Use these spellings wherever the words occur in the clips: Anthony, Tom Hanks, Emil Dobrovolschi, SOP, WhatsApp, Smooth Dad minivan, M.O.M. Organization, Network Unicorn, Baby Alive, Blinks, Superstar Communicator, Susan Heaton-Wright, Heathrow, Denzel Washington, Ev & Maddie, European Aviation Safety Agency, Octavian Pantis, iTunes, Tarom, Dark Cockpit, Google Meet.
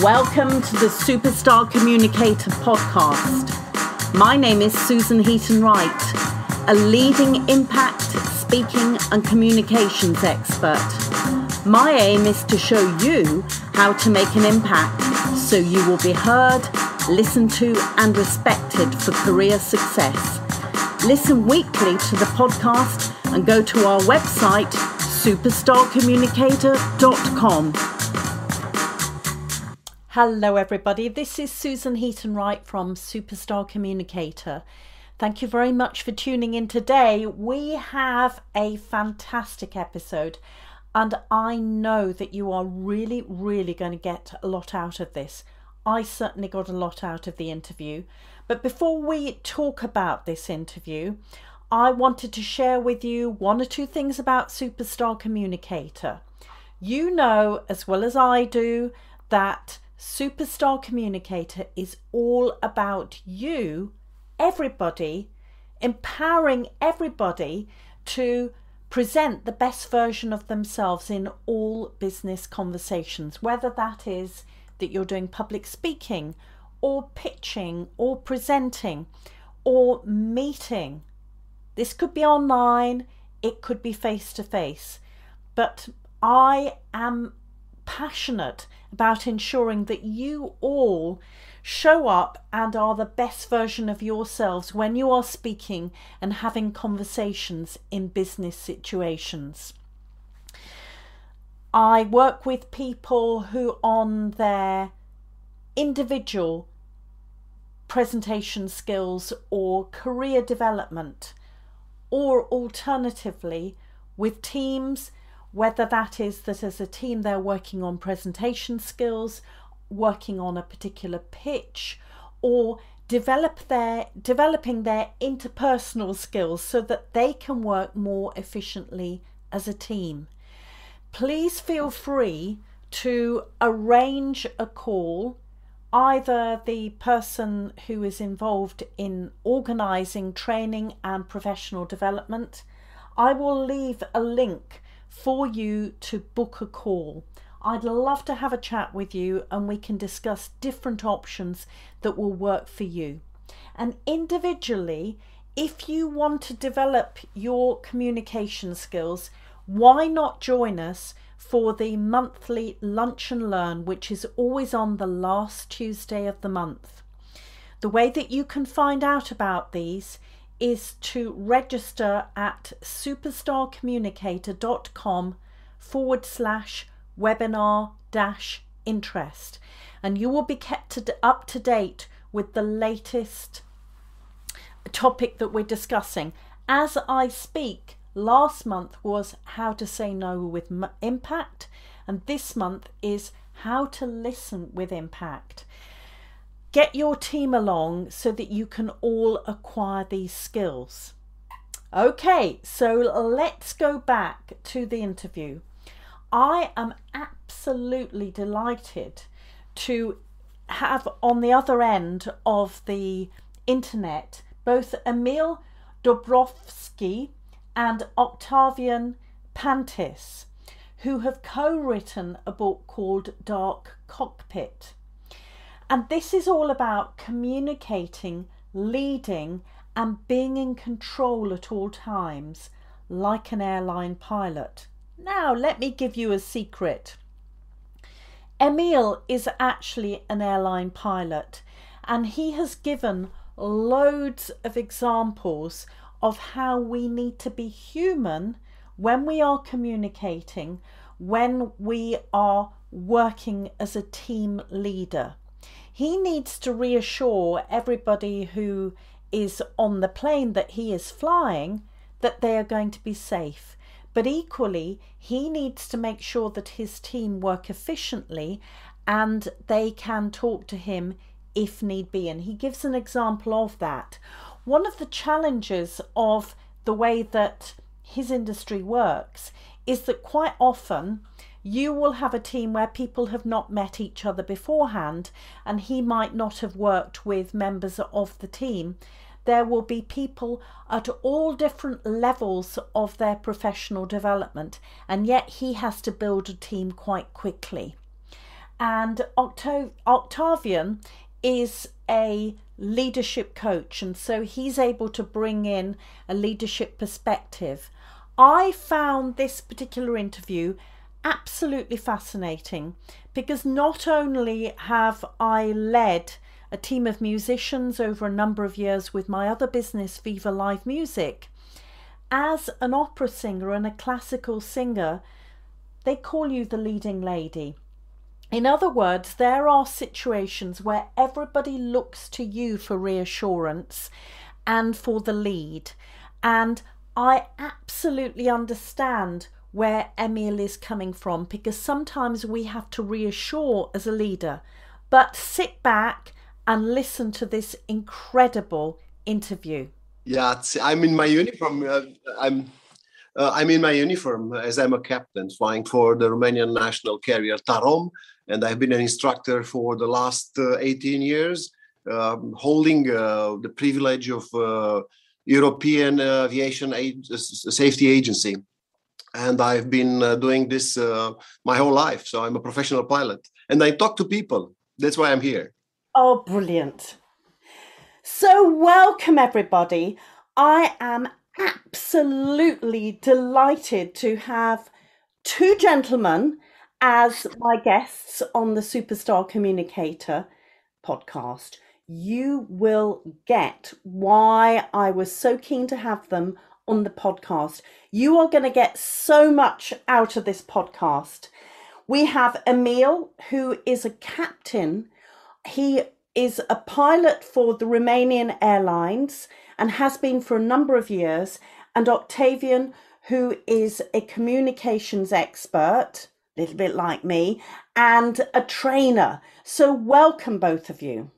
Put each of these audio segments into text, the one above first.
Welcome to the Superstar Communicator podcast. My name is Susan Heaton-Wright, a leading impact, speaking and communications expert. My aim is to show you how to make an impact so you will be heard, listened to and respected for career success. Listen weekly to the podcast and go to our website, superstarcommunicator.com. Hello everybody, this is Susan Heaton-Wright from Superstar Communicator. Thank you very much for tuning in today. We have a fantastic episode and I know that you are really going to get a lot out of this. I certainly got a lot out of the interview. But before we talk about this interview, I wanted to share with you one or two things about Superstar Communicator. You know as well as I do that Superstar Communicator is all about you, everybody, empowering everybody to present the best version of themselves in all business conversations, whether that is that you're doing public speaking or pitching or presenting or meeting. This could be online, it could be face to face, but I am passionate about ensuring that you all show up and are the best version of yourselves when you are speaking and having conversations in business situations. I work with people who on their individual presentation skills or career development, or alternatively with teams, whether that is that as a team they're working on presentation skills, working on a particular pitch, or developing their interpersonal skills so that they can work more efficiently as a team. Please feel free to arrange a call. Either the person who is involved in organising training and professional development, I will leave a link for you to book a call. I'd love to have a chat with you and we can discuss different options that will work for you. And individually, if you want to develop your communication skills, why not join us for the monthly Lunch and Learn, which is always on the last Tuesday of the month. The way that you can find out about these is to register at superstarcommunicator.com/webinar-interest, and you will be kept up to date with the latest topic that we're discussing. As I speak, last month was how to say no with impact, and this month is how to listen with impact. Get your team along so that you can all acquire these skills. Okay, so let's go back to the interview. I am absolutely delighted to have on the other end of the internet both Emil Dobrovolschi and Octavian Pantis, who have co-written a book called Dark Cockpit. And this is all about communicating, leading, and being in control at all times, like an airline pilot. Now, let me give you a secret. Emil is actually an airline pilot, and he has given loads of examples of how we need to be human when we are communicating, when we are working as a team leader. He needs to reassure everybody who is on the plane that he is flying that they are going to be safe. But equally, he needs to make sure that his team work efficiently and they can talk to him if need be. And he gives an example of that. One of the challenges of the way that his industry works is that quite often you will have a team where people have not met each other beforehand, and he might not have worked with members of the team. There will be people at all different levels of their professional development, and yet he has to build a team quite quickly. And Octavian is a leadership coach, and so he's able to bring in a leadership perspective. I found this particular interview absolutely fascinating, because not only have I led a team of musicians over a number of years with my other business, Viva Live Music, as an opera singer and a classical singer, they call you the leading lady. In other words, there are situations where everybody looks to you for reassurance and for the lead. And I absolutely understand where Emil is coming from, because sometimes we have to reassure as a leader. But sit back and listen to this incredible interview. Yeah, I'm in my uniform. I'm in my uniform as I'm a captain flying for the Romanian national carrier Tarom, and I've been an instructor for the last 18 years, holding the privilege of European Aviation Safety Agency, and I've been doing this my whole life. So I'm a professional pilot, and I talk to people. That's why I'm here. Oh, brilliant. So welcome, everybody. I am absolutely delighted to have two gentlemen as my guests on the Superstar Communicator podcast. You will get why I was so keen to have them on the podcast. You are going to get so much out of this podcast. We have Emil, who is a captain. He is a pilot for the Romanian Airlines and has been for a number of years, and Octavian, who is a communications expert, a little bit like me, and a trainer. So welcome, both of you.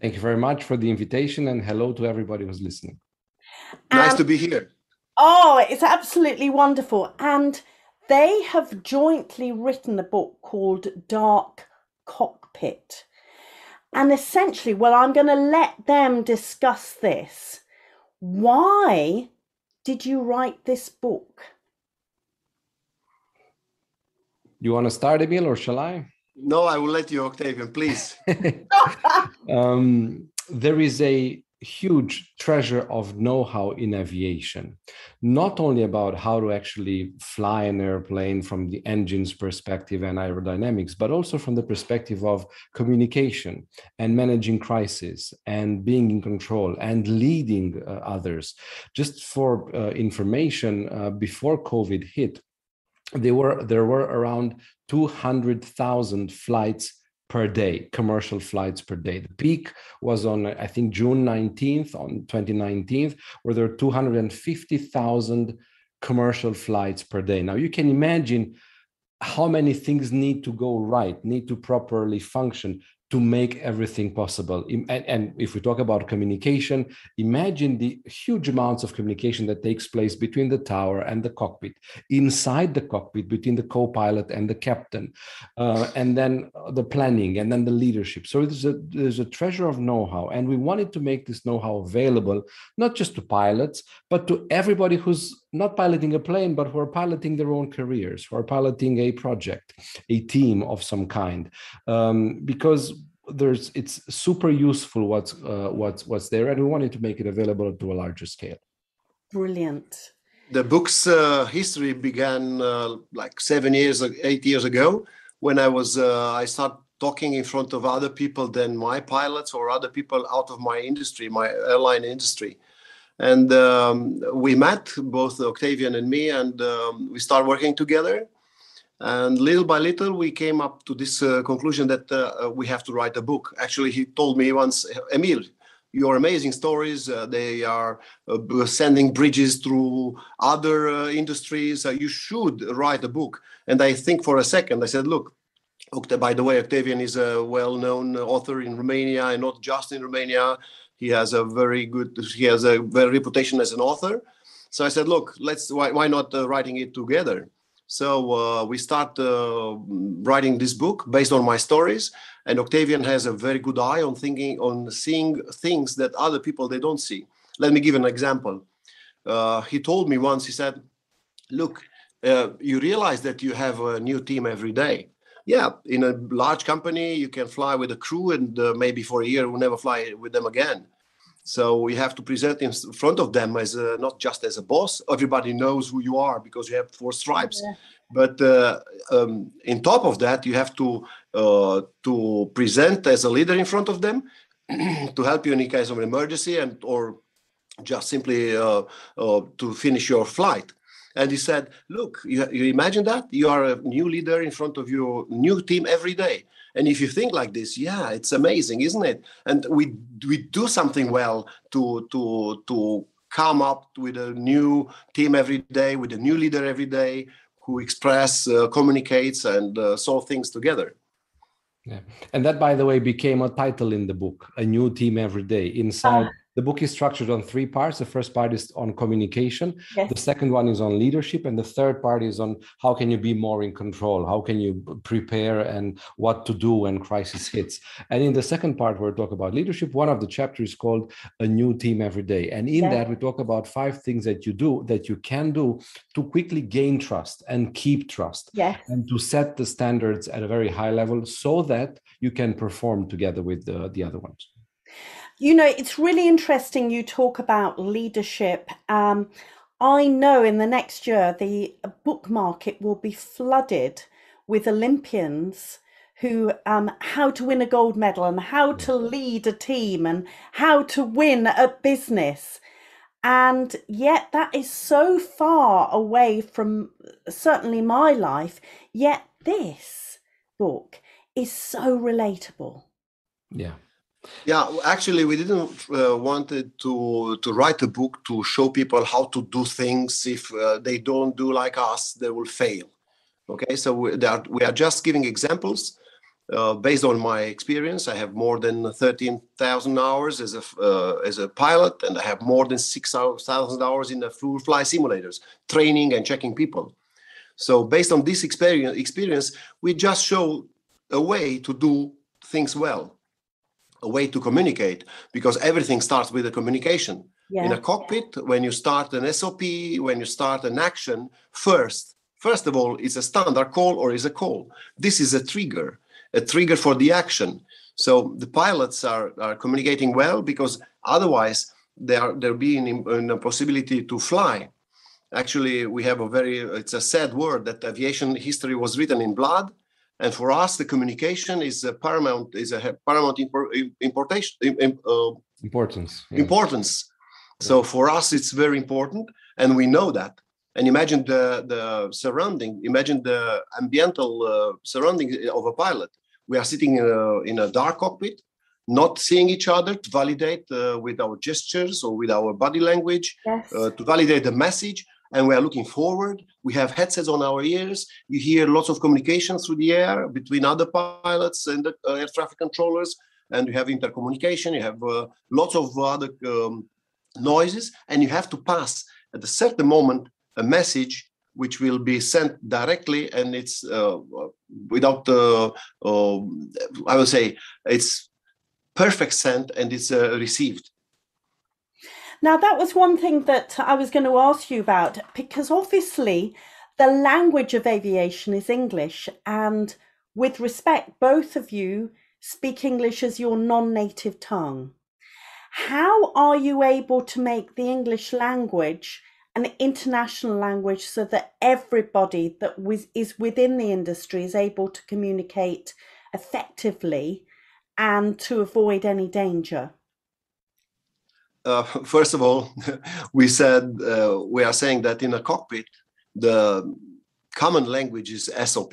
Thank you very much for the invitation, and hello to everybody who's listening. Nice to be here. Oh, it's absolutely wonderful. And they have jointly written a book called Dark Cockpit, and essentially, well, I'm going to let them discuss this. Why did you write this book? You want to start, Emil, or shall I? No, I will let you, Octavian, please. There is a huge treasure of know-how in aviation, not only about how to actually fly an airplane from the engine's perspective and aerodynamics, but also from the perspective of communication and managing crisis and being in control and leading others. Just for information, before COVID hit, there were around 200,000 flights per day, commercial flights per day. The peak was on, I think, June 19th, on 2019, where there were 250,000 commercial flights per day. Now, you can imagine how many things need to go right, need to properly function to make everything possible. And if we talk about communication, imagine the huge amounts of communication that takes place between the tower and the cockpit, inside the cockpit, between the co-pilot and the captain, and then the planning, and then the leadership. So there's a treasure of know-how, and we wanted to make this know-how available, not just to pilots, but to everybody who's not piloting a plane, but who are piloting their own careers, who are piloting a project, a team of some kind, because it's super useful what's there, and we wanted to make it available to a larger scale. Brilliant. The book's history began like 8 years ago, when I started talking in front of other people than my pilots or other people out of my industry, my airline industry. And we met, both Octavian and me, and we started working together. And little by little, we came up to this conclusion that we have to write a book. Actually, he told me once, Emil, your amazing stories, they are sending bridges through other industries. You should write a book. And I think for a second, I said, look, by the way, Octavian is a well-known author in Romania, and not just in Romania. He has a reputation as an author. So I said, look, why not writing it together? So we start writing this book based on my stories. And Octavian has a very good eye on seeing things that other people, they don't see. Let me give an example. He told me once, he said, look, you realize that you have a new team every day. yeah, in a large company, you can fly with a crew and maybe for a year, we'll never fly with them again. So we have to present in front of them as a, not just as a boss. Everybody knows who you are because you have four stripes. Yeah. But in top of that, you have to present as a leader in front of them to help you in case of an emergency and or just simply to finish your flight. And he said, look, you imagine that? You are a new leader in front of your new team every day. And if you think like this, yeah, it's amazing, isn't it? And we do something well to come up with a new team every day, with a new leader every day who express, communicates, and solve things together. Yeah. And that, by the way, became a title in the book, A New Team Every Day. Inside, the book is structured on three parts. The first part is on communication. Yes. The second one is on leadership. And the third part is on how can you be more in control? How can you prepare and what to do when crisis hits? And in the second part, we'll talk about leadership. One of the chapters is called A New Team Every Day. And in that, we talk about five things that you do, that you can do to quickly gain trust and keep trust. Yes. And to set the standards at a very high level so that you can perform together with the other ones. You know, it's really interesting you talk about leadership. I know in the next year, the book market will be flooded with Olympians who how to win a gold medal and how to lead a team and how to win a business. And yet that is so far away from certainly my life, yet this book is so relatable. Yeah. Yeah, actually, we didn't wanted to write a book to show people how to do things. If they don't do like us, they will fail. Okay, so we are just giving examples based on my experience. I have more than 13,000 hours as a pilot, and I have more than 6,000 hours in the full fly simulators, training and checking people. So based on this experience, we just show a way to do things well, a way to communicate, because everything starts with the communication. Yeah. In a cockpit, when you start an SOP, when you start an action, first of all, it's a standard call or is a call. This is a trigger for the action. So the pilots are communicating well because otherwise they're being in a possibility to fly. Actually, we have it's a sad word that aviation history was written in blood. And for us, the communication is a paramount importance. Yeah. Importance. Yeah. So for us, it's very important, and we know that. And imagine the surrounding, imagine the ambiental surrounding of a pilot. We are sitting in a dark cockpit, not seeing each other to validate with our gestures or with our body language, to validate the message. And we are looking forward. We have headsets on our ears. You hear lots of communication through the air between other pilots and the air traffic controllers. And you have intercommunication. You have lots of other noises. And you have to pass at a certain moment a message which will be sent directly. And it's I would say, it's perfect sent and it's received. Now, that was one thing that I was going to ask you about, because obviously the language of aviation is English. And with respect, both of you speak English as your non-native tongue. How are you able to make the English language an international language so that everybody that is within the industry is able to communicate effectively and to avoid any danger? First of all, we are saying that in a cockpit, the common language is SOP,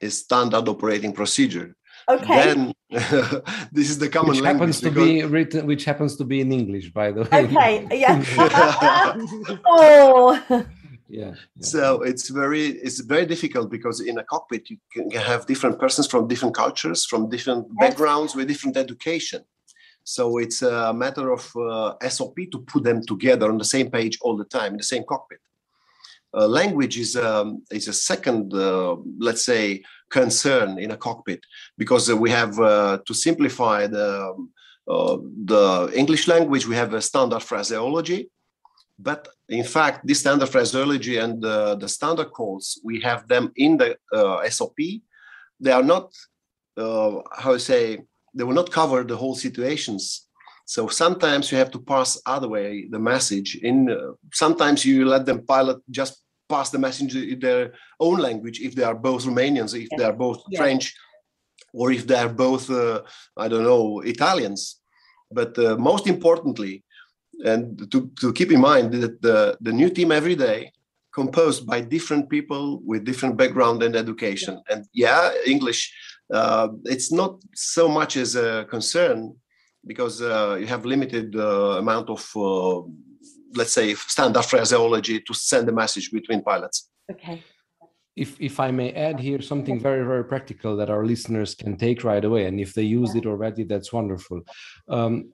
is Standard Operating Procedure. Okay. Then this is the common language which happens to be in English, by the way. Okay. Yeah. Oh. Yeah. So it's very difficult because in a cockpit you can have different persons from different cultures, from different backgrounds, with different education. So it's a matter of SOP to put them together on the same page all the time, in the same cockpit. Language is a second, let's say, concern in a cockpit, because we have to simplify the English language. We have a standard phraseology, but in fact, this standard phraseology and the standard calls, we have them in the SOP. they are not, they will not cover the whole situations. So sometimes you have to pass other way the message. Sometimes you let them pilot just pass the message in their own language if they are both Romanians, if they are both French, or if they are both, Italians. But most importantly, and to keep in mind that the new team every day composed by different people with different background and education. And English, it's not so much as a concern because you have limited amount of, standard phraseology to send a message between pilots. Okay. If I may add here something very, very practical that our listeners can take right away, and if they used it already, that's wonderful.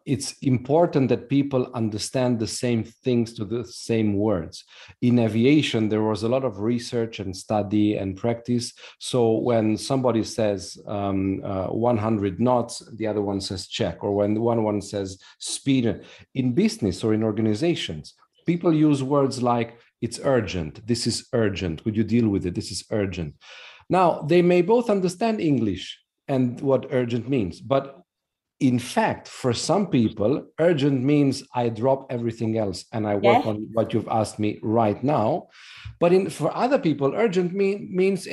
It's important that people understand the same things to the same words. In aviation, there was a lot of research and study and practice. So when somebody says 100 knots, the other one says check, or when one says speed. In business or in organizations, people use words like, it's urgent. This is urgent. Could you deal with it? This is urgent. Now, they may both understand English and what urgent means, but in fact, for some people, urgent means I drop everything else and I work on what you've asked me right now. But for other people, urgent means,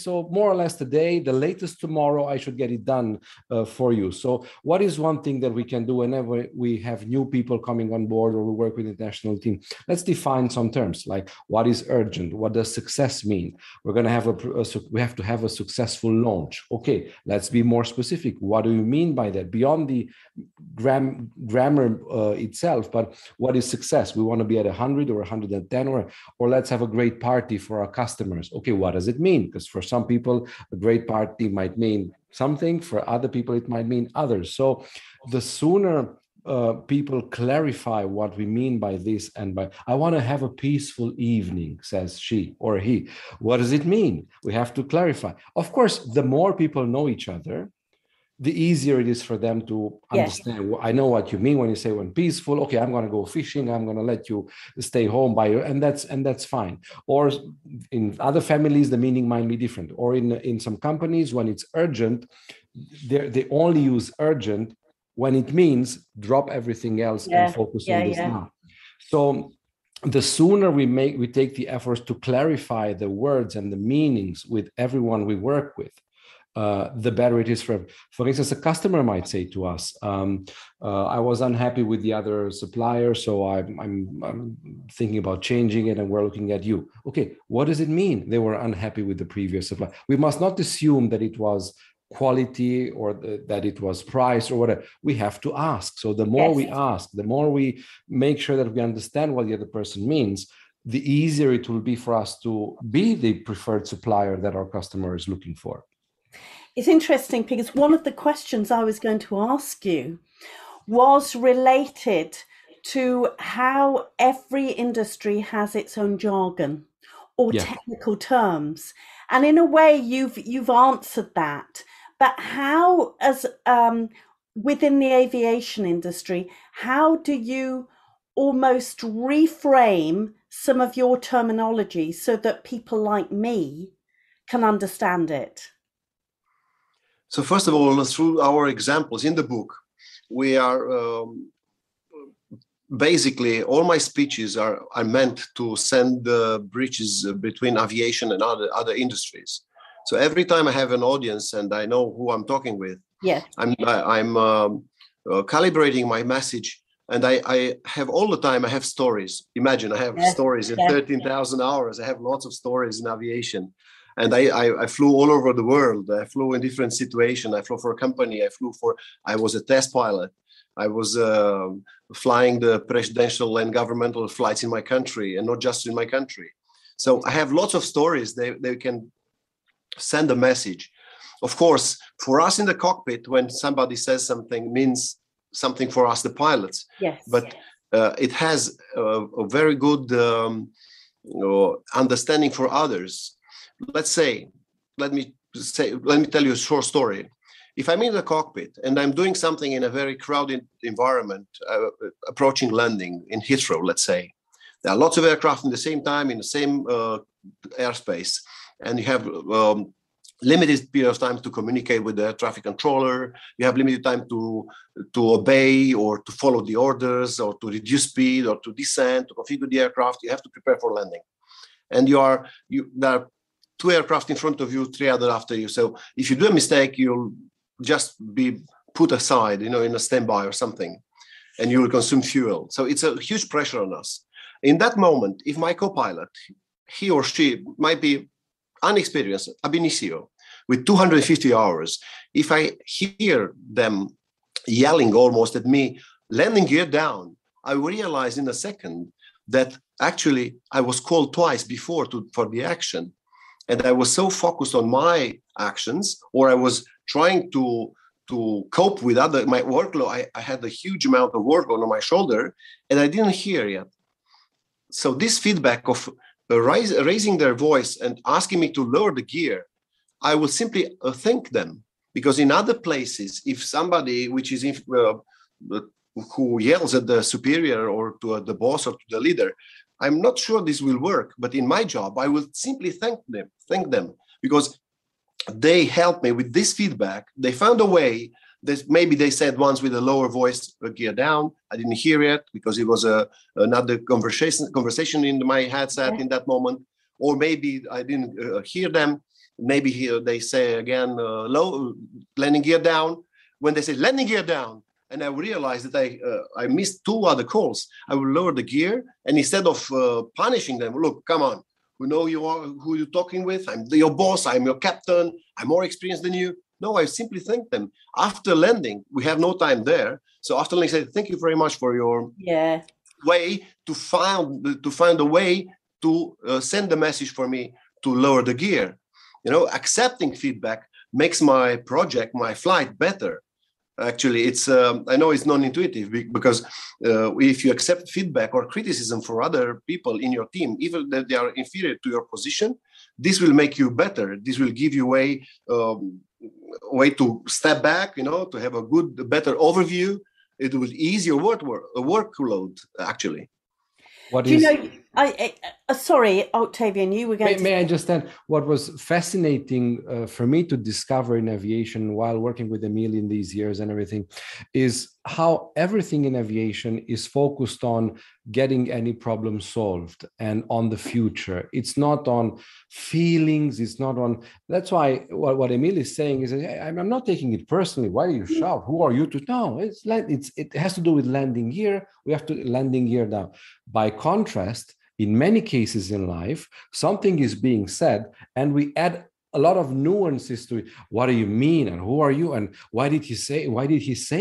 so more or less today, the latest tomorrow, I should get it done for you. So what is one thing that we can do whenever we have new people coming on board or we work with the national team? Let's define some terms like what is urgent? What does success mean? We're going to have we have to have a successful launch. Okay, let's be more specific. What do you mean by that? Beyond the grammar itself, but what is success? We want to be at 100 or 110, or let's have a great party for our customers. Okay, what does it mean? Because for some people, a great party might mean something. For other people, it might mean others. So the sooner people clarify what we mean by this and by, I want to have a peaceful evening, says she or he. What does it mean? We have to clarify. Of course, the more people know each other, the easier it is for them to understand. Yes. I know what you mean when you say when peaceful. Okay, I'm going to go fishing. I'm going to let you stay home by your, and that's fine. Or in other families, the meaning might be different. Or in some companies, when it's urgent, they only use urgent when it means drop everything else and focus on this now. So the sooner we take the efforts to clarify the words and the meanings with everyone we work with, the better it is for instance, a customer might say to us, I was unhappy with the other supplier, so I'm thinking about changing it and we're looking at you. Okay, what does it mean they were unhappy with the previous supplier? We must not assume that it was quality or that it was price or whatever. We have to ask. So the more we ask, the more we make sure that we understand what the other person means, the easier it will be for us to be the preferred supplier that our customer is looking for. It's interesting because one of the questions I was going to ask you was related to how every industry has its own jargon or technical terms. And in a way, you've answered that. But how, as within the aviation industry, how do you almost reframe some of your terminology so that people like me can understand it? So first of all, through our examples in the book, we are basically all my speeches are meant to send the bridges between aviation and other industries. So every time I have an audience and I know who I'm talking with, I'm calibrating my message, and I have all the time. I have stories. Imagine I have stories in 13,000 hours. I have lots of stories in aviation. And I flew all over the world. I flew in different situations. I flew for a company. I was a test pilot. I was flying the presidential and governmental flights in my country, and not just in my country. So I have lots of stories. They can send a message. Of course, for us in the cockpit, when somebody says something, means something for us, the pilots. Yes. But it has a very good understanding for others. Let me tell you a short story. If I'm in the cockpit and I'm doing something in a very crowded environment, approaching landing in Heathrow, let's say, there are lots of aircraft in the same time, in the same airspace, and you have limited period of time to communicate with the traffic controller. You have limited time to obey or to follow the orders or to reduce speed or to descend, to configure the aircraft. You have to prepare for landing. And there are two aircraft in front of you, three other after you. So if you do a mistake, you'll just be put aside, in a standby or something, and you will consume fuel. So it's a huge pressure on us. In that moment, if my co-pilot, he or she might be unexperienced, ab initio, with 250 hours, if I hear them yelling almost at me, landing gear down, I realize in a second that actually I was called twice before for the action. And I was so focused on my actions, or I was trying to cope with my workload. I had a huge amount of work on my shoulder, and I didn't hear yet. So this feedback of raising their voice and asking me to lower the gear, I will simply thank them. Because in other places, if somebody who yells at the superior or to the boss or to the leader, I'm not sure this will work. But in my job, I will simply thank them, because they helped me with this feedback. They found a way. Maybe they said once with a lower voice, gear down. I didn't hear it because it was another conversation in my headset in that moment. Or maybe I didn't hear them. Maybe they say again, low, landing gear down. When they say landing gear down, and I realized that I missed two other calls, I will lower the gear. And instead of punishing them, look, come on, we know you are who you're talking with. I'm your boss. I'm your captain. I'm more experienced than you. No, I simply thank them. After landing, we have no time there. So after landing, I say, thank you very much for your way to find a way to send the message for me to lower the gear. Accepting feedback makes my project, my flight better. Actually, it's I know it's non-intuitive, because if you accept feedback or criticism for other people in your team, even that they are inferior to your position, this will make you better. This will give you a way to step back, to have a better overview. It will ease your workload, actually. Sorry, Octavian, you were going to... May I just add, what was fascinating for me to discover in aviation while working with Emil in these years and everything, is how everything in aviation is focused on getting any problem solved and on the future. It's not on feelings. It's not on... That's why what Emil is saying is, hey, I'm not taking it personally. Why do you shout? Who are you to... No, it has to do with landing gear. We have to landing gear down. By contrast, in many cases in life, something is being said and we add a lot of nuances to it. What do you mean? And who are you? And why did he say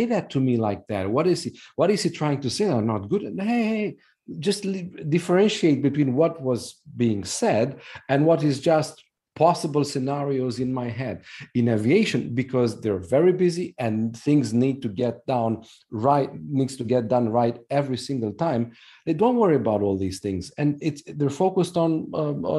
that to me like that? What is he trying to say? I'm not good. Hey, just differentiate between what was being said and what is just possible scenarios in my head in aviation, because they're very busy and things needs to get done right every single time. They don't worry about all these things, and they're focused on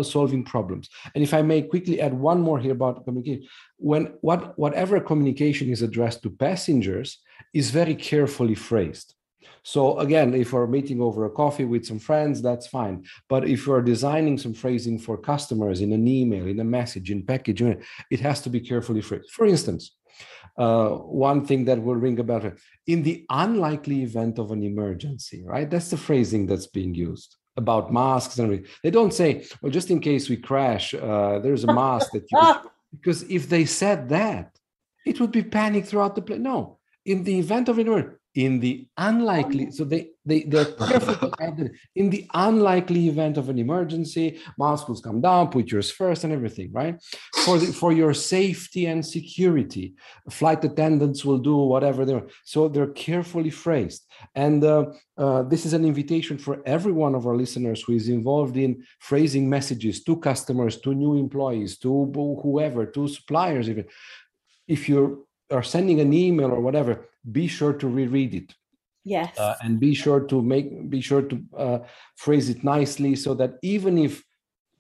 solving problems. And if I may quickly add one more here about communication, whatever communication is addressed to passengers is very carefully phrased. So again, if we're meeting over a coffee with some friends, that's fine. But if you're designing some phrasing for customers in an email, in a message, in package, it has to be carefully phrased. For instance, one thing that will ring a bell: in the unlikely event of an emergency, right? That's the phrasing that's being used about masks. And they don't say, well, just in case we crash, there's a mask that you... Because if they said that, it would be panic throughout the plane. No, in the event of an emergency. In the unlikely, so they're careful. In the unlikely event of an emergency, masks will come down, put yours first and everything, right? For your safety and security, flight attendants will do whatever they want. So they're carefully phrased. And this is an invitation for every one of our listeners who is involved in phrasing messages to customers, to new employees, to whoever, to suppliers even. If you're or sending an email or whatever, be sure to reread it. Yes. And be sure to phrase it nicely, so that even if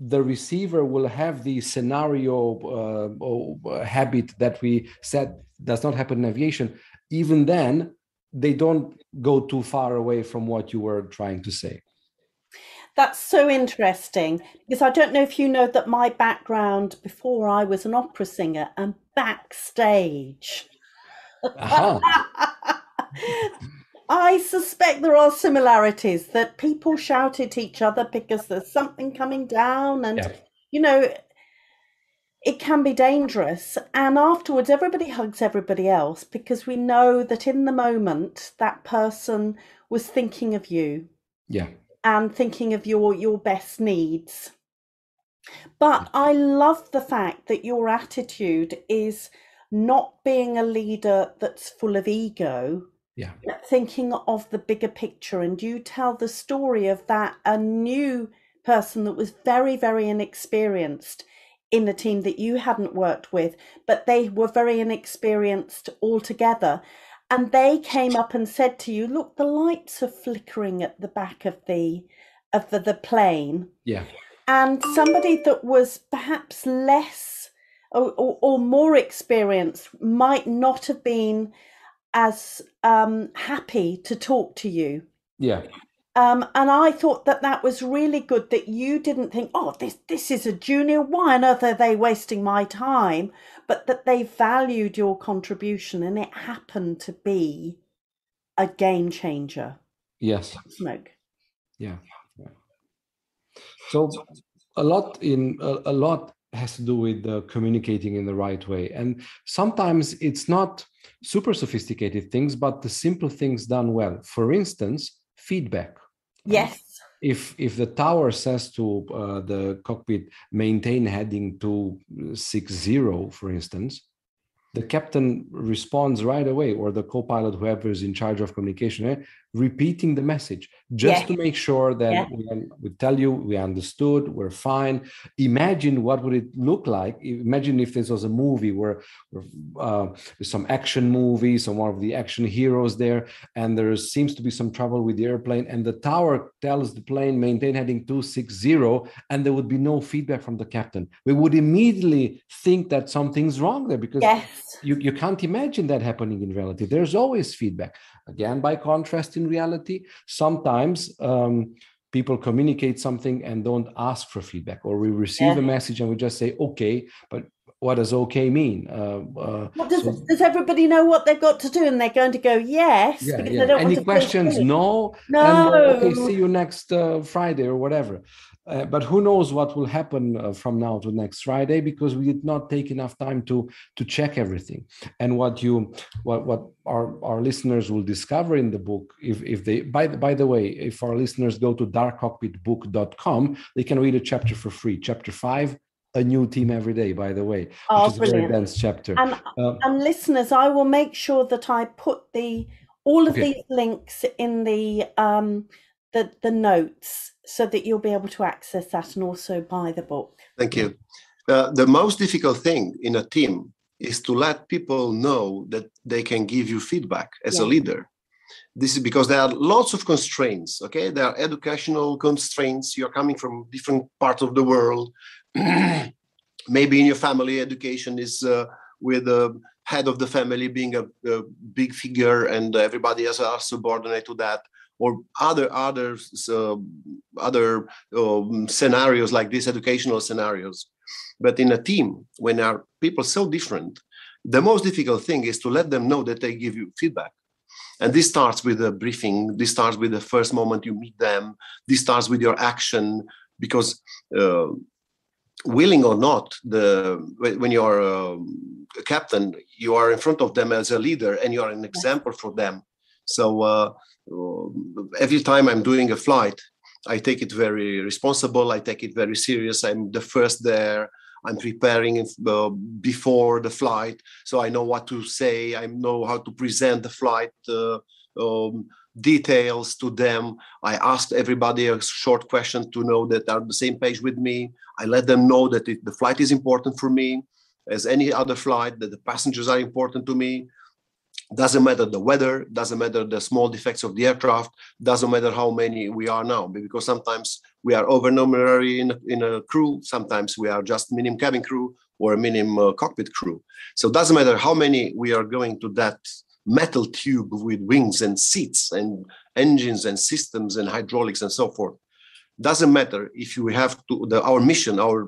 the receiver will have the scenario habit that we said does not happen in aviation, even then they don't go too far away from what you were trying to say. That's so interesting, because I don't know if you know that my background before I was an opera singer and backstage. I suspect there are similarities, that people shout at each other because there's something coming down, and you know, it can be dangerous. And afterwards, everybody hugs everybody else, because we know that in the moment that person was thinking of you. Yeah. And thinking of your best needs. But I love the fact that your attitude is not being a leader that's full of ego, but thinking of the bigger picture. And you tell the story of that a new person that was very, very inexperienced in a team that you hadn't worked with, but they were very inexperienced altogether. And they came up and said to you, look, the lights are flickering at the back of the plane. Yeah. And somebody that was perhaps less or more experienced might not have been as happy to talk to you. Yeah. And I thought that that was really good, that you didn't think, oh, this is a junior, why on earth are they wasting my time? But that they valued your contribution, and it happened to be a game changer. Yes. Smoke. Yeah. So a lot has to do with communicating in the right way. And sometimes it's not super sophisticated things, but the simple things done well. For instance, feedback. Yes. If the tower says to the cockpit, maintain heading 260, for instance, the captain responds right away, or the co-pilot, whoever is in charge of communication, repeating the message, just to make sure that we tell you we understood, we're fine. Imagine what would it look like. Imagine if this was a movie where some action movie, some one of the action heroes there, and there seems to be some trouble with the airplane, and the tower tells the plane, maintain heading 260, and there would be no feedback from the captain. We would immediately think that something's wrong there, because you can't imagine that happening in reality. There's always feedback. Again, by contrast, in reality, sometimes people communicate something and don't ask for feedback, or we receive a message and we just say, okay, but what does okay mean? Does everybody know what they've got to do, and they're going to go, yes? Yeah, because they don't Any want to questions? No? No. And, okay, see you next Friday or whatever. But who knows what will happen from now to next Friday, because we did not take enough time to check everything. And what our listeners will discover in the book, if they by the way, if our listeners go to darkcockpitbook.com, they can read a chapter for free, chapter 5, a new team every day, by the way, which is brilliant. A very dense chapter. And listeners, I will make sure that I put all of these links in the notes, so that you'll be able to access that and also buy the book. Thank you. The most difficult thing in a team is to let people know that they can give you feedback as a leader. This is because there are lots of constraints, okay? There are educational constraints. You're coming from different parts of the world. Maybe in your family, education is with the head of the family being a big figure, and everybody else are subordinate to that. Or other scenarios like these, educational scenarios. But in a team, when our people are so different, the most difficult thing is to let them know that they give you feedback. And this starts with a briefing. This starts with the first moment you meet them. This starts with your action, because willing or not, when you're a captain, you are in front of them as a leader, and you are an example for them. So every time I'm doing a flight, I take it very responsible. I take it very serious. I'm the first there. I'm preparing before the flight, so I know what to say. I know how to present the flight details to them. I asked everybody a short question to know that they're on the same page with me. I let them know that the flight is important for me, as any other flight, that the passengers are important to me. Doesn't matter the weather, doesn't matter the small defects of the aircraft, doesn't matter how many we are now, because sometimes we are overnumerary in a crew, sometimes we are just minimum cabin crew or a minimum cockpit crew. So it doesn't matter how many we are going to that metal tube with wings and seats and engines and systems and hydraulics and so forth. Doesn't matter if we have to. Our mission, our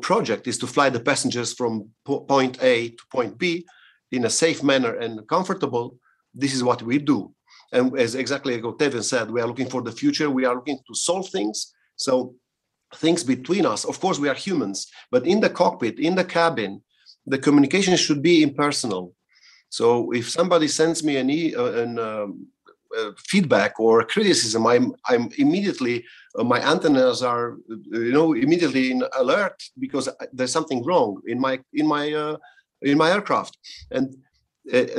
project is to fly the passengers from point A to point B in a safe manner and comfortable. This is what we do. And as exactly like Octavian said, we are looking for the future. We are looking to solve things. So things between us, of course, we are humans, but in the cockpit, in the cabin, the communication should be impersonal. So if somebody sends me feedback or criticism, I'm immediately, my antennas are, immediately in alert because there's something wrong in my aircraft. And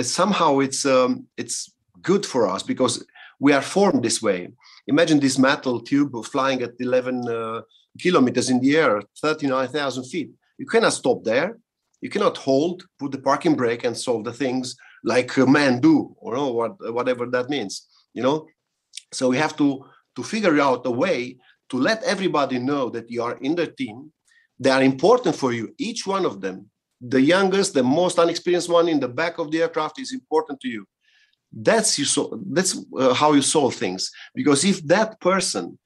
somehow it's good for us because we are formed this way. Imagine this metal tube flying at 11 kilometers in the air, 39,000 feet. You cannot stop there. You cannot hold, put the parking brake and solve the things like a man do, or whatever that means, So we have to figure out a way to let everybody know that you are in the team. They are important for you, each one of them. The youngest, the most unexperienced one in the back of the aircraft is important to you. That's how you solve things. Because if that person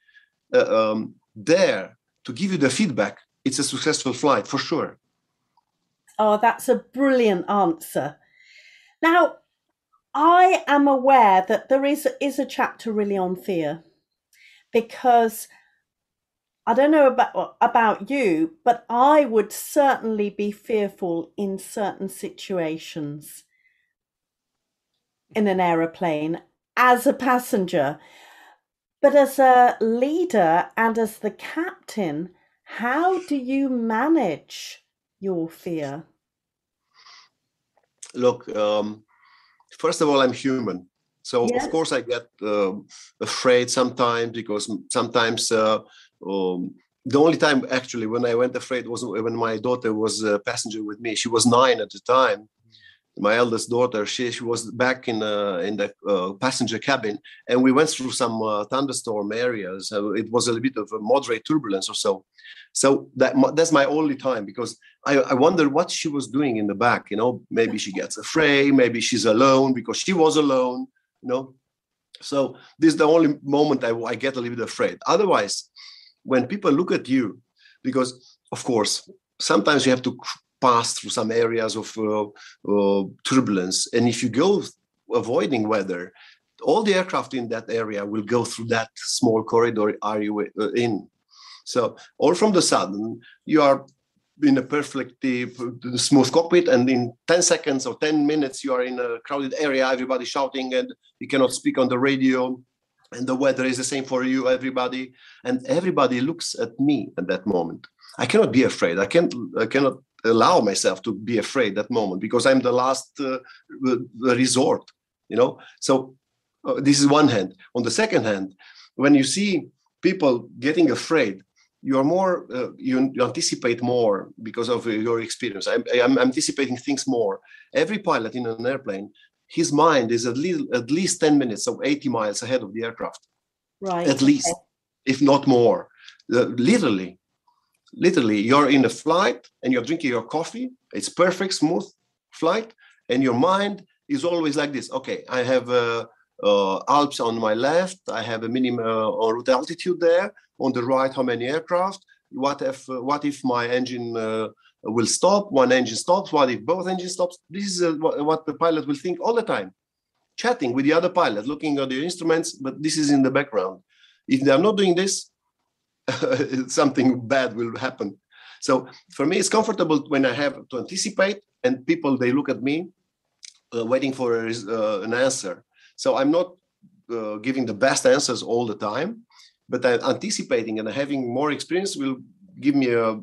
there to give you the feedback, it's a successful flight for sure. Oh, that's a brilliant answer. Now, I am aware that there is a chapter really on fear, because I don't know about you, but I would certainly be fearful in certain situations in an aeroplane as a passenger. But as a leader and as the captain, how do you manage your fear? Look, first of all, I'm human. So, yes, of course, I get afraid sometimes, because sometimes the only time actually when I went afraid was when my daughter was a passenger with me. She was 9 at the time. My eldest daughter, she was back in the passenger cabin, and we went through some thunderstorm areas. So it was a little bit of a moderate turbulence or so. So that's my only time, because I wonder what she was doing in the back. Maybe she gets afraid, maybe she's alone because she was alone. So this is the only moment I get a little bit afraid. Otherwise, when people look at you, because of course sometimes you have to pass through some areas of turbulence. And if you go avoiding weather, all the aircraft in that area will go through that small corridor are you in. So, all from the sudden, you are in a perfectly smooth cockpit, and in 10 seconds or 10 minutes, you are in a crowded area, everybody shouting, and you cannot speak on the radio, and the weather is the same for you, everybody. And everybody looks at me at that moment. I cannot be afraid. I cannot allow myself to be afraid that moment, because I'm the last resort, So this is one hand. On the second hand, when you see people getting afraid, you are more, you anticipate more because of your experience. I'm anticipating things more. Every pilot in an airplane, his mind is at least 10 minutes or 80 miles ahead of the aircraft. Right. At least, if not more, literally. Literally, you're in a flight and you're drinking your coffee. It's perfect, smooth flight. And your mind is always like this. Okay, I have Alps on my left. I have a minimum route altitude there. On the right, how many aircraft? What if my engine will stop? One engine stops. What if both engines stops? This is what the pilot will think all the time. Chatting with the other pilot, looking at the instruments, but this is in the background. If they are not doing this, something bad will happen. So for me, it's comfortable when I have to anticipate, and people, they look at me waiting for an answer. So I'm not giving the best answers all the time, but I'm anticipating, and having more experience will give me a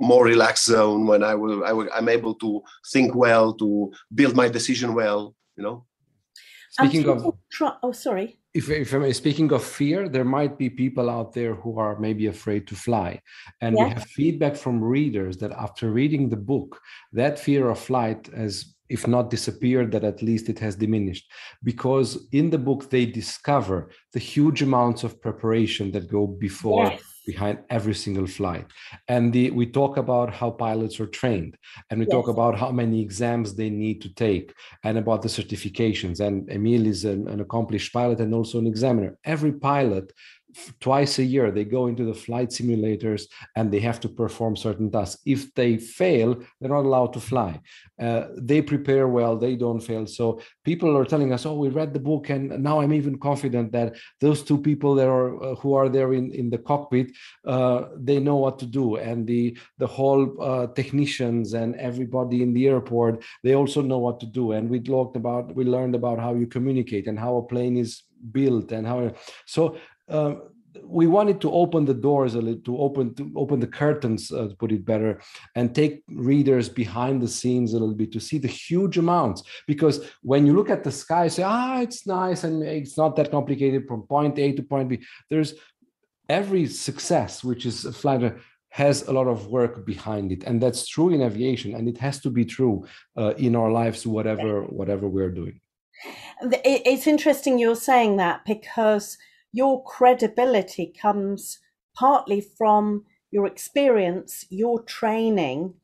more relaxed zone when I'm able to think well, to build my decision well, Speaking of, oh, sorry. If I may, speaking of fear, there might be people out there who are maybe afraid to fly. And yeah, we have feedback from readers that after reading the book, that fear of flight has, if not disappeared, that at least it has diminished. Because in the book, they discover the huge amounts of preparation that go before. Yes. behind every single flight. And we talk about how pilots are trained, and we talk about how many exams they need to take, and about the certifications. And Emil is an accomplished pilot and also an examiner. Every pilot, twice a year, they go into the flight simulators and they have to perform certain tasks. If they fail, they're not allowed to fly. They prepare well, they don't fail. So people are telling us, oh, we read the book, and now I'm even confident that those two people that are, who are there in the cockpit, they know what to do. And the whole technicians and everybody in the airport, they also know what to do. And we learned about how you communicate and how a plane is built and how, so we wanted to open the doors a little, to open the curtains, to put it better, and take readers behind the scenes a little bit to see the huge amounts. Because when you look at the sky, say, it's nice and it's not that complicated from point A to point B. There's every success, which is a flight, has a lot of work behind it, and that's true in aviation, and it has to be true in our lives, whatever we're doing. It's interesting you're saying that, because your credibility comes partly from your experience, your training,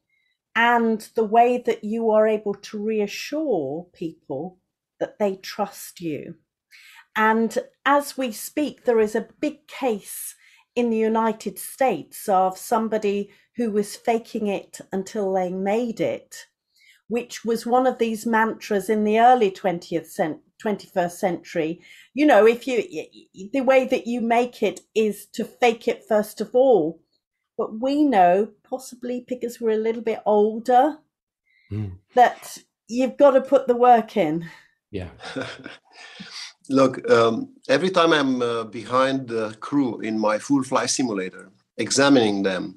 and the way that you are able to reassure people that they trust you. And as we speak, there is a big case in the United States of somebody who was faking it until they made it, which was one of these mantras in the early 21st century. You know, the way that you make it is to fake it first of all. But we know, possibly because we're a little bit older, that you've got to put the work in. Yeah. Look, every time I'm behind the crew in my full flight simulator, examining them,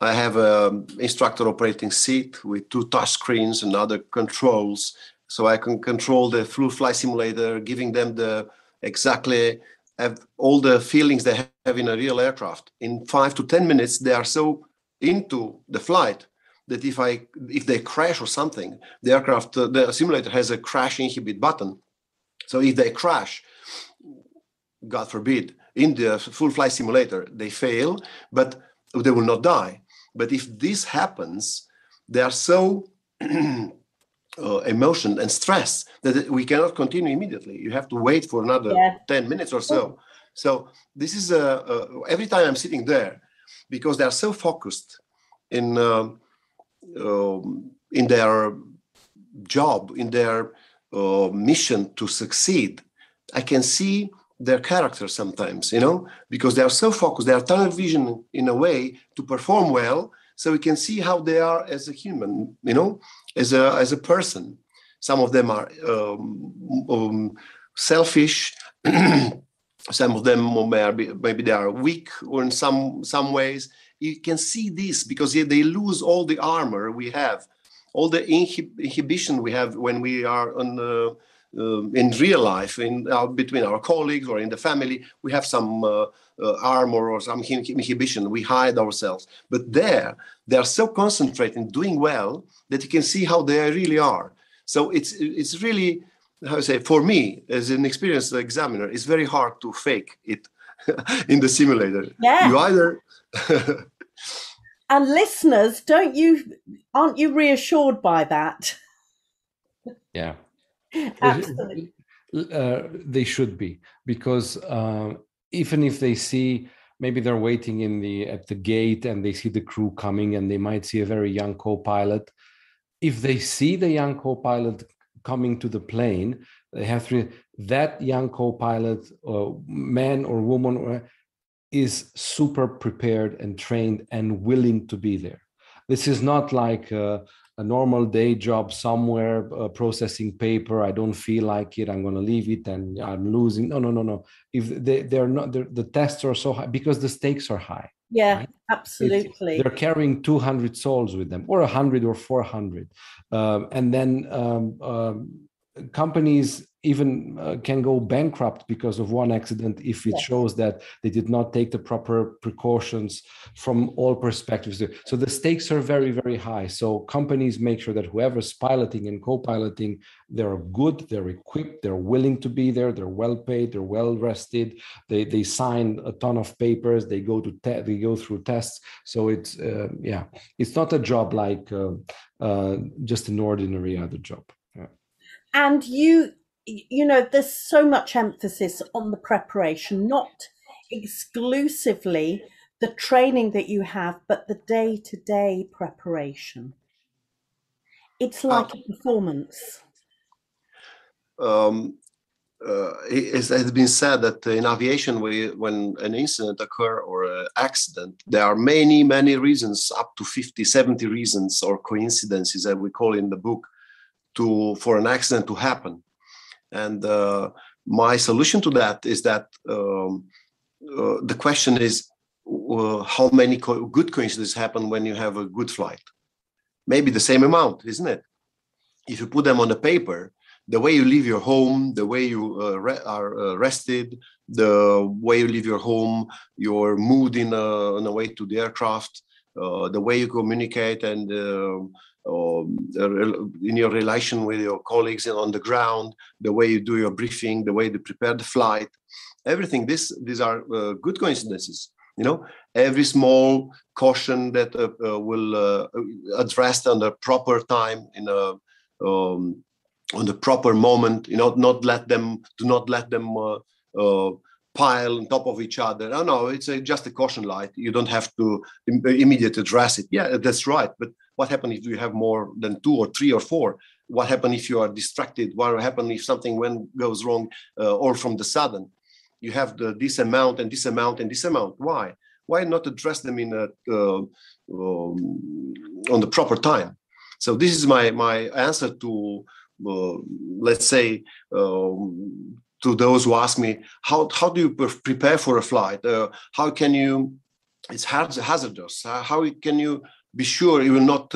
I have an instructor operating seat with two touch screens and other controls, so I can control the full flight simulator, giving them all the feelings they have in a real aircraft. In 5 to 10 minutes, they are so into the flight that if they crash or something, the aircraft, the simulator has a crash inhibit button. So if they crash, God forbid, in the full flight simulator, they fail, but they will not die. But if this happens, they are so emotion and stress that we cannot continue immediately. You have to wait for another 10 minutes or so. So this is every time I'm sitting there, because they are so focused in their job, in their mission to succeed. I can see their character sometimes, you know, because they are so focused, they are tunnel vision in a way to perform well, so we can see how they are as a human, you know, as a person. Some of them are selfish, some of them maybe they are weak, or in some ways. You can see this because they lose all the armor we have, all the inhibition we have when we are on the in real life, between our colleagues or in the family. We have some armor or some inhibition. We hide ourselves. But there, they are so concentrated in doing well that you can see how they really are. So it's really, how I say, for me, as an experienced examiner, it's very hard to fake it in the simulator. Yeah. You either... And listeners, aren't you reassured by that? Yeah. Absolutely. They should be, because even if they see, maybe they're waiting at the gate and they see the crew coming, and they might see a very young co-pilot. If they see the young co-pilot coming to the plane, they have to, that young co-pilot, man or woman, is super prepared and trained and willing to be there. This is not like a normal day job somewhere, processing paper. I don't feel like it. I'm going to leave it, and I'm losing. No. If they're not, the tests are so high because the stakes are high. Yeah, right? Absolutely. They're carrying 200 souls with them, or 100 or 400, and then companies even can go bankrupt because of one accident if it shows that they did not take the proper precautions from all perspectives. So the stakes are very, very high. So companies make sure that whoever's piloting and co-piloting, they're good, they're equipped, they're willing to be there, they're well paid, they're well rested, they sign a ton of papers, they go to they go through tests. So it's it's not a job like just an ordinary other job. Yeah. And you know, there's so much emphasis on the preparation, not exclusively the training that you have, but the day-to-day preparation. It's like a performance. It has been said that in aviation, when an incident occurs or an accident, there are many, many reasons, up to 50, 70 reasons or coincidences, that we call in the book, for an accident to happen. And my solution to that is that the question is, how many good coincidences happen when you have a good flight? Maybe the same amount, isn't it? If you put them on the paper, the way you leave your home, the way you are rested, the way you leave your home, your mood on the way to the aircraft, the way you communicate and in your relation with your colleagues and on the ground, the way you do your briefing, the way you prepare the flight, everything. These are good coincidences. You know, every small caution that will addressed on the proper time, on the proper moment. You know, do not let them pile on top of each other. No, it's just a caution light. You don't have to immediately address it. Yeah, that's right. But what happens if you have more than two or three or four? What happens if you are distracted? What happens if something goes wrong or from the sudden? You have this amount and this amount and this amount. Why? Why not address them on the proper time? So this is my answer to, let's say, to those who ask me, how do you prepare for a flight? How can you, it's hazardous, how can you be sure you will not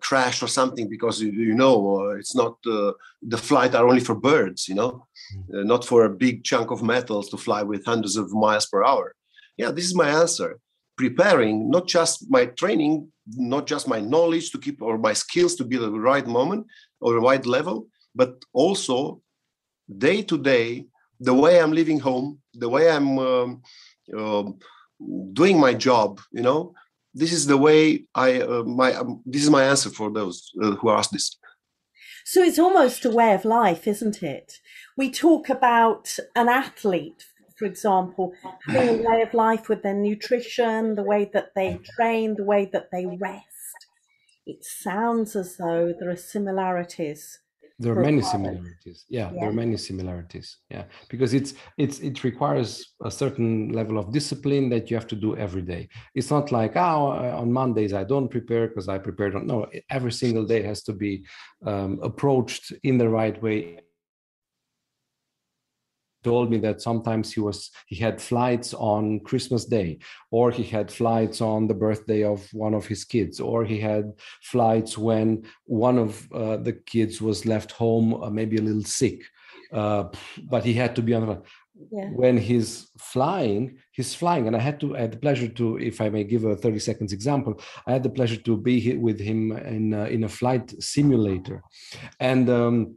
crash or something, because you know it's not, the flight are only for birds, you know, not for a big chunk of metals to fly with hundreds of miles per hour. Yeah, this is my answer. Preparing, not just my training, not just my knowledge to keep or my skills to be the right moment or the right level, but also day to day, the way I'm leaving home, the way I'm doing my job, you know, this is the way this is my answer for those who ask this. So it's almost a way of life, isn't it? We talk about an athlete, for example, having a way of life with their nutrition, the way that they train, the way that they rest. It sounds as though there are similarities. There are many similarities. Yeah, there are many similarities. Yeah, because it requires a certain level of discipline that you have to do every day. It's not like, on Mondays I don't prepare because I prepared on. No, every single day has to be approached in the right way. Told me that sometimes he had flights on Christmas Day, or he had flights on the birthday of one of his kids, or he had flights when one of the kids was left home, maybe a little sick, but he had to be on the flight. Yeah. When he's flying, and I had the pleasure to, if I may give a 30 seconds example, I had the pleasure to be with him in a flight simulator, and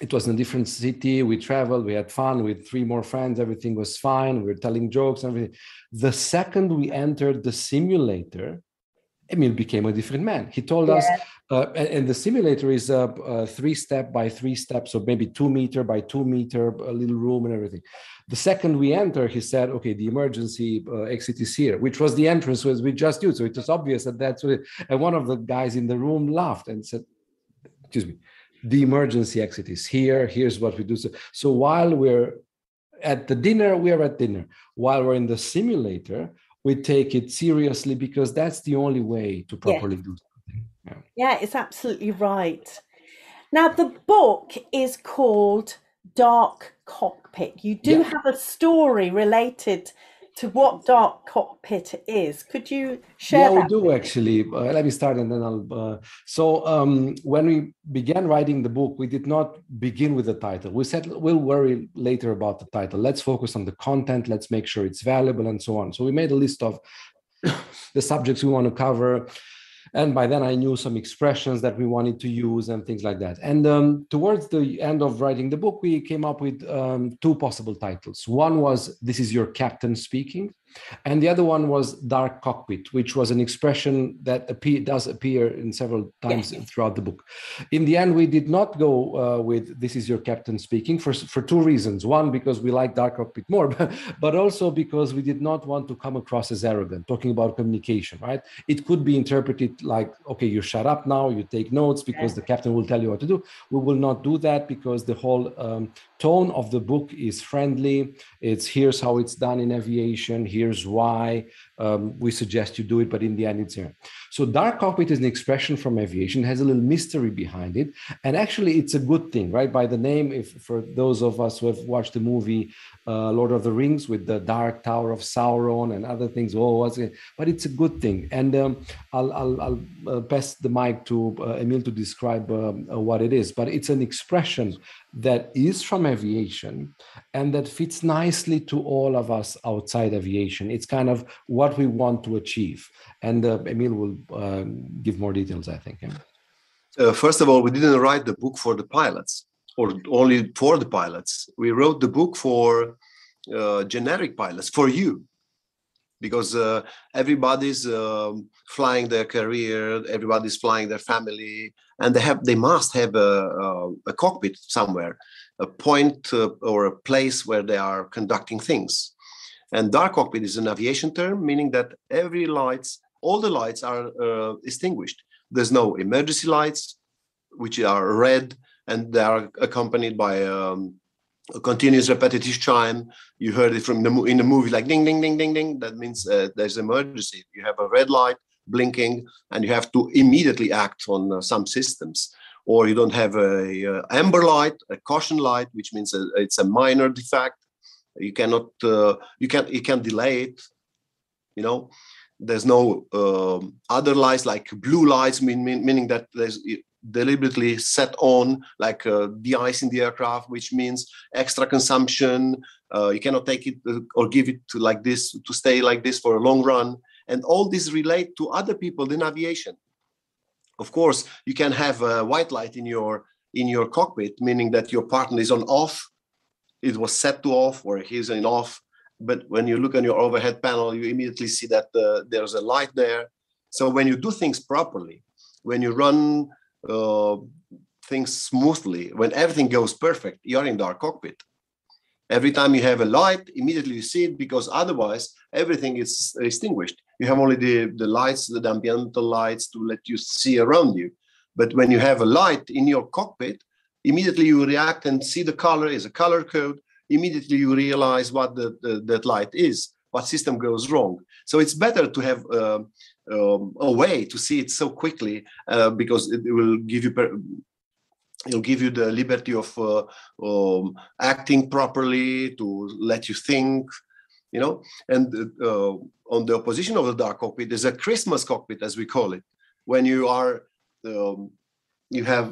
it was in a different city. We traveled, we had fun with three more friends. Everything was fine. We were telling jokes, everything. The second we entered the simulator, Emil became a different man. He told us, and the simulator is a 3-step by 3-step, so maybe 2 meter by 2 meter, a little room and everything. The second we enter, he said, okay, the emergency exit is here, which was the entrance we just used. So it was obvious that that's what it, and one of the guys in the room laughed and said, excuse me, the emergency exit is here. Here's what we do. So while we're at the dinner, we are at dinner. While we're in the simulator, we take it seriously because that's the only way to properly do something. Yeah, it's absolutely right. Now, the book is called Dark Cockpit. You do have a story related to what Dark Cockpit is. Could you share that? Yeah, we do actually. Let me start and then I'll... when we began writing the book, we did not begin with the title. We said, we'll worry later about the title. Let's focus on the content. Let's make sure it's valuable and so on. So we made a list of the subjects we want to cover. And by then I knew some expressions that we wanted to use and things like that. And towards the end of writing the book, we came up with two possible titles. One was, "This is your captain speaking." And the other one was Dark Cockpit, which was an expression that does appear in several times throughout the book. In the end, we did not go with "This is your captain speaking" for two reasons. One, because we like Dark Cockpit more, but also because we did not want to come across as arrogant, talking about communication, right? It could be interpreted like, okay, you shut up now, you take notes because the captain will tell you what to do. We will not do that because the whole tone of the book is friendly. It's here's how it's done in aviation. Here's why we suggest you do it, but in the end, it's here. So Dark Cockpit is an expression from aviation, has a little mystery behind it. And actually, it's a good thing, right? By the name, if for those of us who have watched the movie Lord of the Rings with the Dark Tower of Sauron and other things, oh, what's it? But it's a good thing. And I'll pass the mic to Emil to describe what it is. But it's an expression that is from aviation and that fits nicely to all of us outside aviation. It's kind of what we want to achieve. And Emil will give more details, I think. Yeah. First of all, we didn't write the book for the pilots or only for the pilots. We wrote the book for generic pilots, for you, because everybody's flying their career, everybody's flying their family, and they must have a cockpit somewhere, a point or a place where they are conducting things. And Dark Cockpit is an aviation term, meaning that all the lights are extinguished. There's no emergency lights, which are red, and they are accompanied by a continuous repetitive chime. You heard it in the movie, like ding, ding, ding, ding, ding. That means there's emergency. You have a red light blinking, and you have to immediately act on some systems. Or you don't have a amber light, a caution light, which means it's a minor defect. You cannot, you can delay it, you know. There's no other lights, like blue lights, meaning that there's deliberately set on, like de-icing the aircraft, which means extra consumption. You cannot take it or give it to like this, to stay like this for a long run. And all this relate to other people in aviation. Of course, you can have a white light in your cockpit, meaning that your partner is on off. It was set to off, or he's in off. But when you look on your overhead panel, you immediately see that there's a light there. So when you do things properly, when you run things smoothly, when everything goes perfect, you're in Dark Cockpit. Every time you have a light, immediately you see it, because otherwise everything is extinguished. You have only the lights, the ambiental lights to let you see around you. But when you have a light in your cockpit, immediately you react and see the color is a color code. Immediately you realize what that light is, what system goes wrong. So it's better to have a way to see it so quickly because it will give you the liberty of acting properly, to let you think, you know. And on the opposition of the Dark Cockpit, there's a Christmas cockpit, as we call it, when you are. You're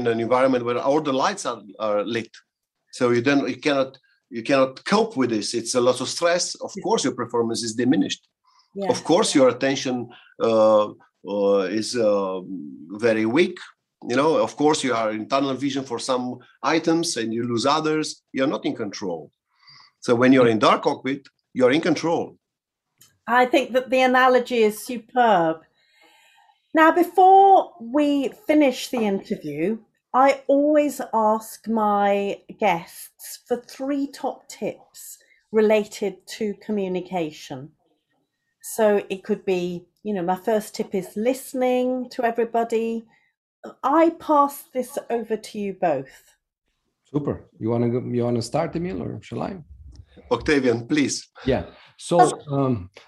in an environment where all the lights are lit, so you cannot cope with this. It's a lot of stress. Of course, your performance is diminished. Yeah. Of course, your attention is very weak. You know, of course, you are in tunnel vision for some items and you lose others. You're not in control. So when you're in Dark Cockpit, you're in control. I think that the analogy is superb. Now, before we finish the interview, I always ask my guests for 3 top tips related to communication. So it could be, you know, my first tip is listening to everybody. I pass this over to you both. Super. You want to start, Emil, or shall I? Octavian, please. Yeah. So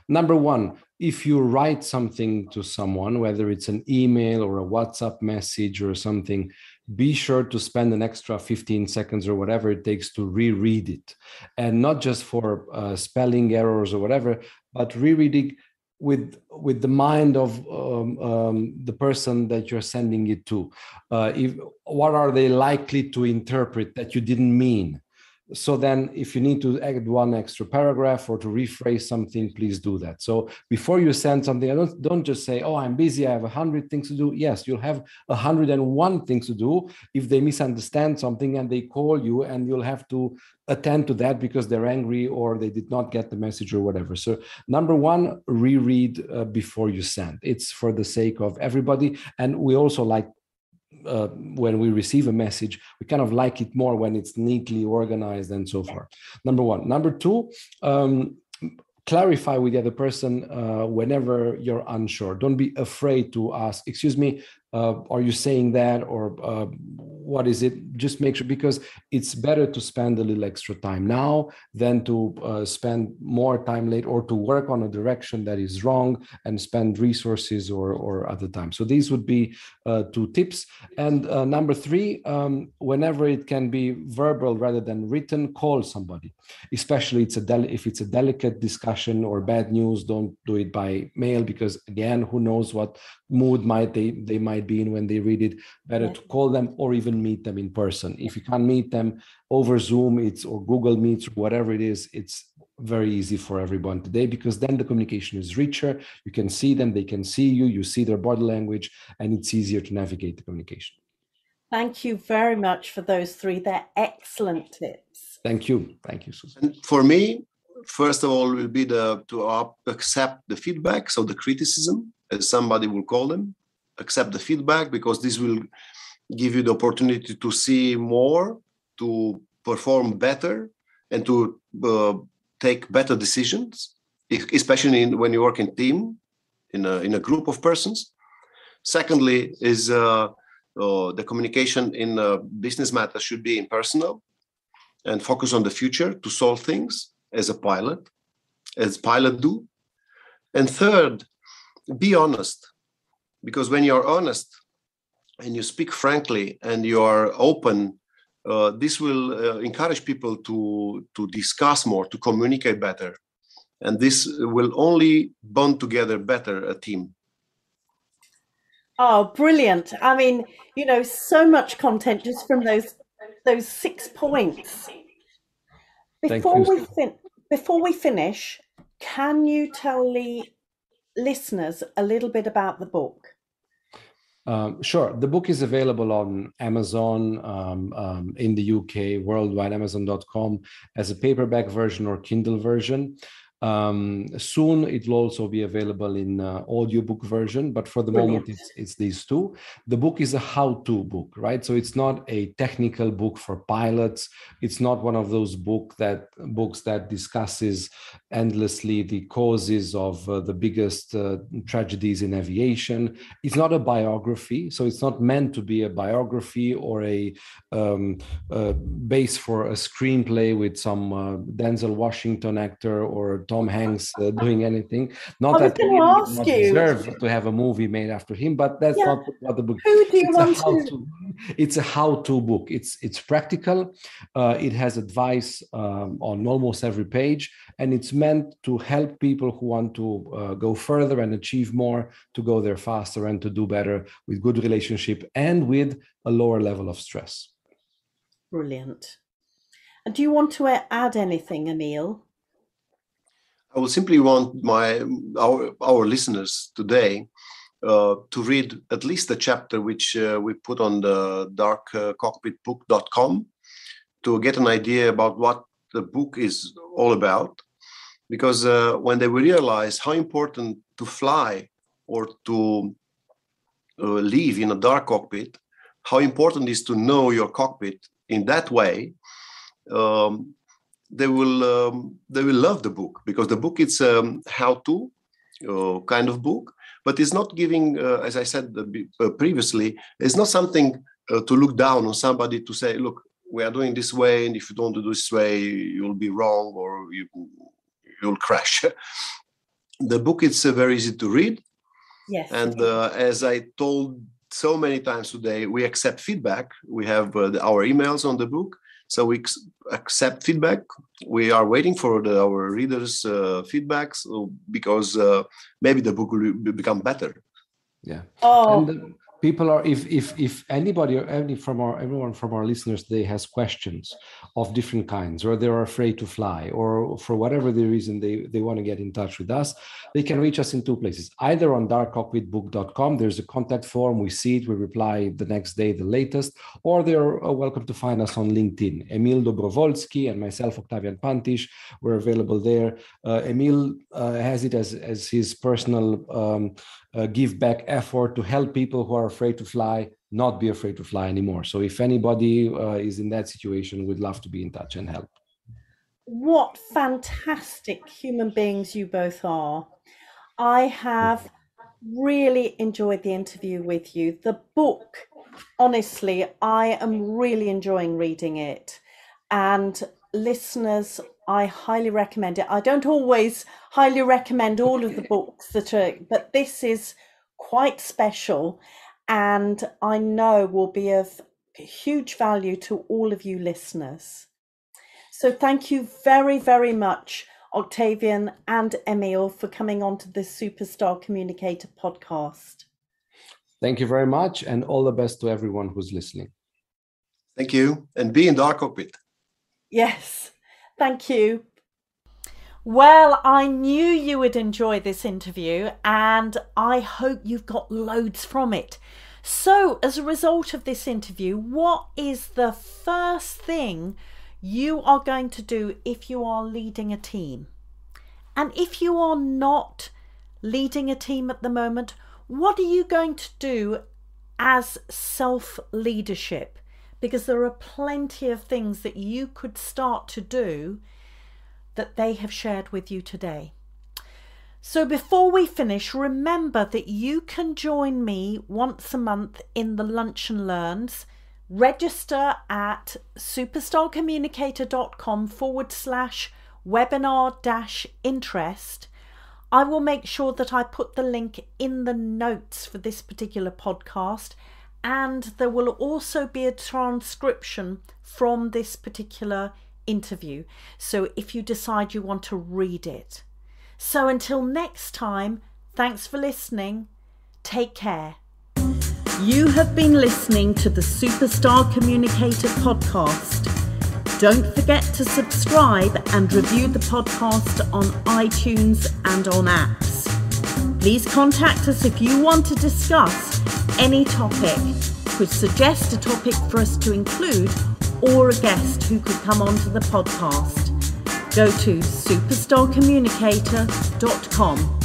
number 1, if you write something to someone, whether it's an email or a WhatsApp message or something, be sure to spend an extra 15 seconds or whatever it takes to reread it. And not just for spelling errors or whatever, but rereading with the mind of the person that you're sending it to. What are they likely to interpret that you didn't mean? So then if you need to add one extra paragraph or to rephrase something, please do that. So before you send something, don't just say, oh, I'm busy, I have 100 things to do. Yes, you'll have 101 things to do if they misunderstand something and they call you, and you'll have to attend to that because they're angry or they did not get the message or whatever. So number one, reread before you send. It's for the sake of everybody. And we also like, when we receive a message, we kind of like it more when it's neatly organized and so forth. Number one. Number two, clarify with the other person whenever you're unsure. Don't be afraid to ask, excuse me, are you saying that, or what is it? Just make sure, because it's better to spend a little extra time now than to spend more time later, or to work on a direction that is wrong and spend resources or other time. So these would be two tips. And number three, whenever it can be verbal rather than written, call somebody, especially if it's a delicate discussion or bad news. Don't do it by mail, because again, who knows what mood might they might be in when they read it. Better to call them or even meet them in person. If you can't meet them over Zoom, or Google Meets, or whatever it is, it's very easy for everyone today, because then the communication is richer. You can see them, they can see you, you see their body language, and it's easier to navigate the communication. Thank you very much for those three. They're excellent tips. Thank you. Thank you, Susan. And for me, first of all, will be to accept the feedback, so the criticism, as somebody will call them, accept the feedback, because this will give you the opportunity to see more, to perform better, and to take better decisions, especially when you work in team, in a group of persons. Secondly, is the communication in business matters should be impersonal and focus on the future to solve things as pilots do. And third, be honest, because when you're honest and you speak frankly and you are open, this will encourage people to discuss more, to communicate better. And this will only bond together better a team. Oh, brilliant. I mean, so much content just from those 6 points. Before we finish, can you tell the listeners a little bit about the book? Sure. The book is available on Amazon in the UK, worldwide, Amazon.com, as a paperback version or Kindle version. Soon it will also be available in audiobook version, but for the moment it's these two. The book is a how-to book, right? So it's not a technical book for pilots. It's not one of those books that discusses endlessly the causes of the biggest tragedies in aviation. It's not a biography, so it's not meant to be a biography or a base for a screenplay with some Denzel Washington actor or Tom Hanks doing anything. Not that he doesn't deserve to have a movie made after him, but that's not what the book is. It's a how-to book. It's practical. It has advice on almost every page, and it's meant to help people who want to go further and achieve more, to go there faster and to do better with good relationship and with a lower level of stress. Brilliant. And do you want to add anything, Emil? I would simply want our listeners today to read at least the chapter which we put on the darkcockpitbook.com to get an idea about what the book is all about. Because when they will realize how important to fly or to live in a dark cockpit, how important it is to know your cockpit in that way, they will love the book, because the book is a how-to kind of book, but it's not giving, as I said previously, it's not something to look down on somebody, to say, look, we are doing this way, and if you don't do this way, you'll be wrong or you'll crash. The book, it's very easy to read. Yes. And as I told so many times today, we accept feedback. We have our emails on the book. So we accept feedback. We are waiting for our readers' feedback, so, because maybe the book will become better. Yeah. Oh. And people are, if anybody or everyone from our listeners, they has questions of different kinds, or they're afraid to fly, or for whatever the reason they want to get in touch with us, they can reach us in two places. Either on darkcockpitbook.com, there's a contact form, we see it, we reply the next day, the latest, or they're welcome to find us on LinkedIn. Emil Dobrovolschi and myself, Octavian Pantis, we're available there. Emil has it as his personal give back effort to help people who are afraid to fly not be afraid to fly anymore. So if anybody is in that situation, we'd love to be in touch and help. What fantastic human beings you both are. I have really enjoyed the interview with you. The book, honestly, I am really enjoying reading it, and listeners, I highly recommend it. I don't always highly recommend all of the books that are, but this is quite special, and I know will be of huge value to all of you listeners. So thank you very, very much, Octavian and Emil, for coming on to the Superstar Communicator podcast. Thank you very much, and all the best to everyone who's listening. Thank you, and be in Dark Cockpit. Yes, thank you. Well, I knew you would enjoy this interview, and I hope you've got loads from it. So as a result of this interview, what is the first thing you are going to do if you are leading a team? And if you are not leading a team at the moment, what are you going to do as self-leadership? Because there are plenty of things that you could start to do that they have shared with you today. So before we finish, remember that you can join me once a month in the Lunch and Learns. Register at superstarcommunicator.com/webinar-interest. I will make sure that I put the link in the notes for this particular podcast, and there will also be a transcription from this particular interview, so if you decide you want to read it. So until next time, thanks for listening. Take care. You have been listening to the Superstar Communicator podcast. Don't forget to subscribe and review the podcast on iTunes and on apps. Please contact us if you want to discuss any topic, could suggest a topic for us to include, or a guest who could come onto the podcast. Go to superstarcommunicator.com.